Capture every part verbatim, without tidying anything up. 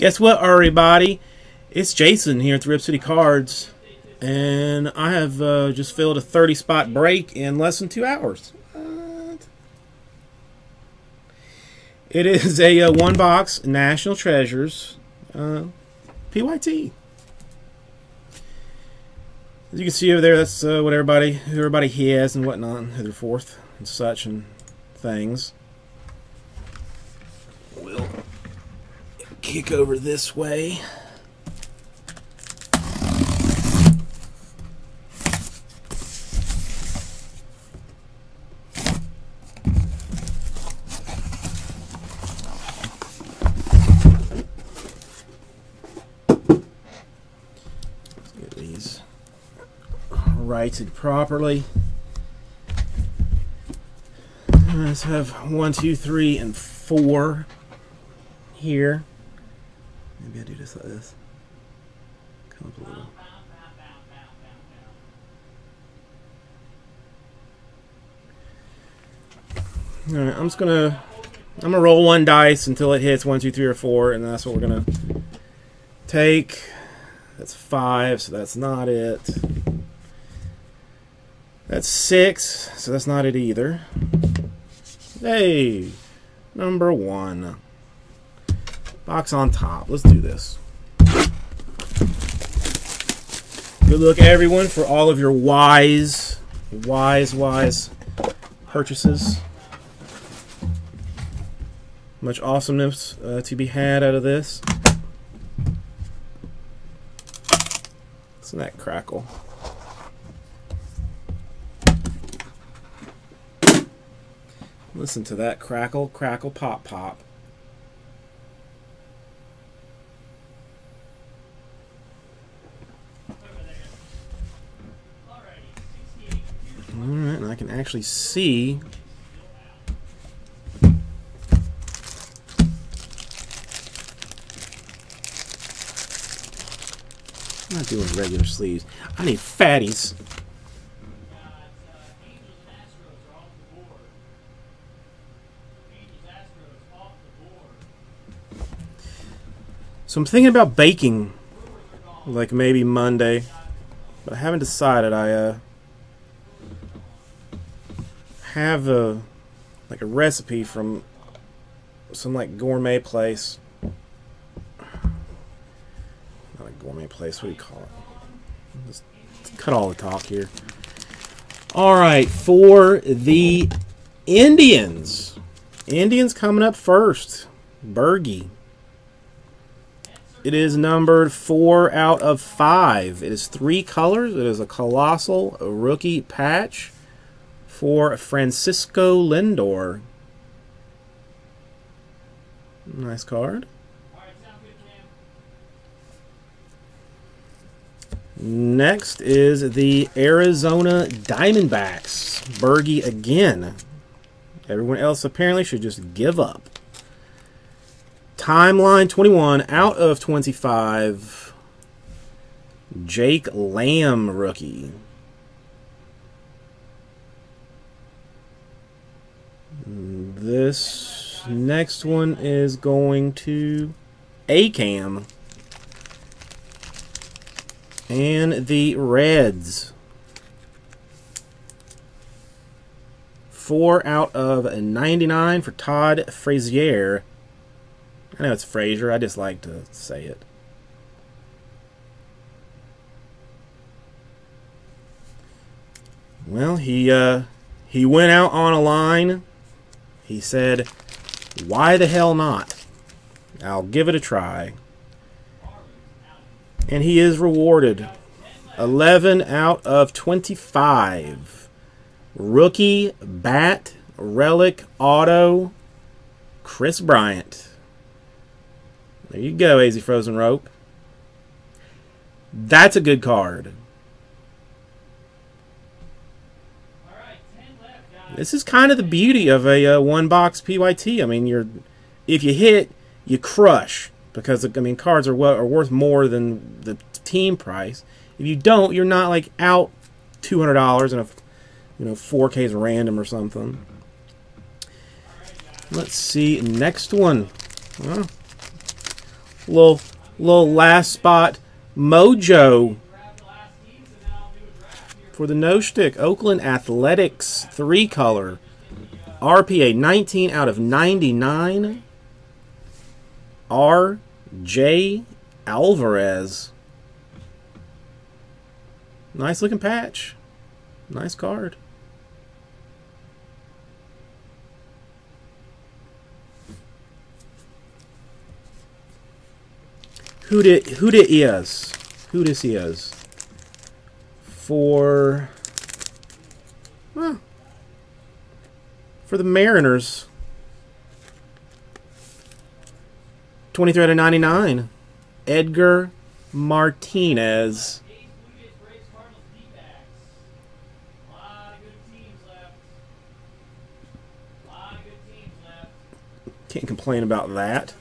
Guess what, everybody? It's Jason here at the Rip City Cards, and I have uh, just filled a thirty spot break in less than two hours. What? It is a uh, one-box National Treasures uh, P Y T. As you can see over there, that's uh, what everybody, who everybody has and whatnot, who they're forth and such and things. We'll kick over this way. Let's get these righted properly. Let's have one, two, three, and four here. Maybe I do just like this. Come up a little. All right, I'm just gonna I'm gonna roll one dice until it hits one, two, three, or four, and that's what we're gonna take. That's five, so that's not it. That's six, so that's not it either. Hey, number one. Box on top. Let's do this. Good luck, everyone, for all of your wise, wise, wise purchases. Much awesomeness uh, to be had out of this. Isn't that crackle? Listen to that crackle, crackle, pop, pop. Alright, and I can actually see I'm not doing regular sleeves. I need fatties. So I'm thinking about baking, like maybe Monday, but I haven't decided. I uh, have a like a recipe from some like gourmet place. Not a gourmet place. What do you call it? Just cut all the talk here. All right, for the Indians, Indians coming up first. Bergie. It is numbered four out of five. It is three colors. It is a colossal rookie patch for Francisco Lindor. Nice card. Next is the Arizona Diamondbacks. Bergie again. Everyone else apparently should just give up. Timeline twenty-one out of twenty-five. Jake Lamb rookie. This next one is going to A-Cam. And the Reds. Four out of ninety-nine for Todd Frazier. I know it's Frazier, I just like to say it. Well, he uh, he went out on a line. He said, why the hell not? I'll give it a try. And he is rewarded. eleven out of twenty-five. Rookie, bat, relic, auto, Chris Bryant. There you go, A Z Frozen Rope. That's a good card. All right, ten left, guys. This is kind of the beauty of a uh, one-box P Y T. I mean, you're if you hit, you crush because I mean cards are what are worth more than the team price. If you don't, you're not like out two hundred dollars and a you know four K's random or something. Right, let's see next one. Well, Little, little last spot mojo for the no stick. Oakland Athletics, three color. R P A, nineteen out of ninety-nine. R J Alvarez. Nice looking patch. Nice card. Who did who did is? Who this is? For huh, for the Mariners. twenty-three out of ninety-nine. Edgar Martinez. Can't complain about that.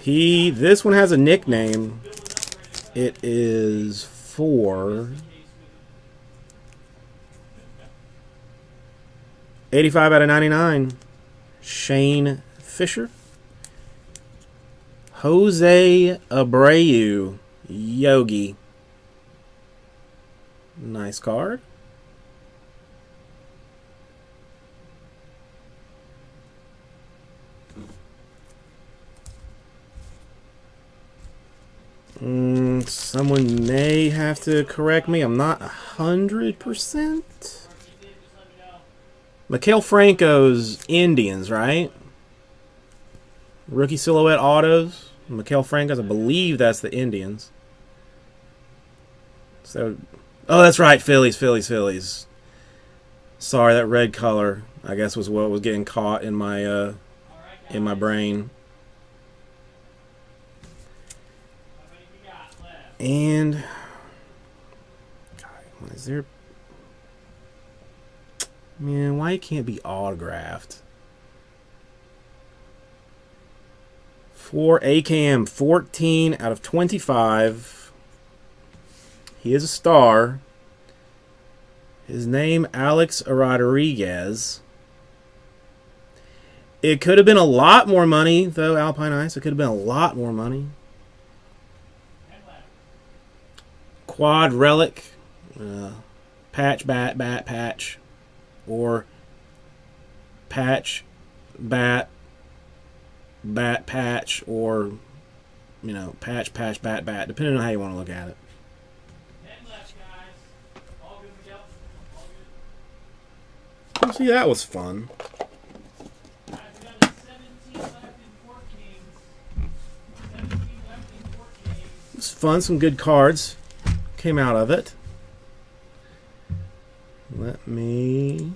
He, this one has a nickname. It is for eighty-five out of ninety-nine. Shane Fisher. Jose Abreu, Yogi. Nice card. Mm, someone may have to correct me. I'm not one hundred percent. Mikael Franco's Indians, right? Rookie silhouette autos. Mikael Franco's, I believe that's the Indians. So, oh, that's right. Phillies, Phillies, Phillies. Sorry, that red color, I guess, was what was getting caught in my, uh, in my brain. And God, is there? Man, why it can't be autographed? For A C A M, fourteen out of twenty-five. He is a star. His name, Alex Rodriguez. It could have been a lot more money, though, Alpine Ice. It could have been a lot more money. Quad relic, uh, patch, bat, bat, patch, or patch, bat, bat, patch, or, you know, patch, patch, bat, bat, depending on how you want to look at it. And left, guys. All good to go. All good. See, that was fun. It was fun, some good cards came out of it. Let me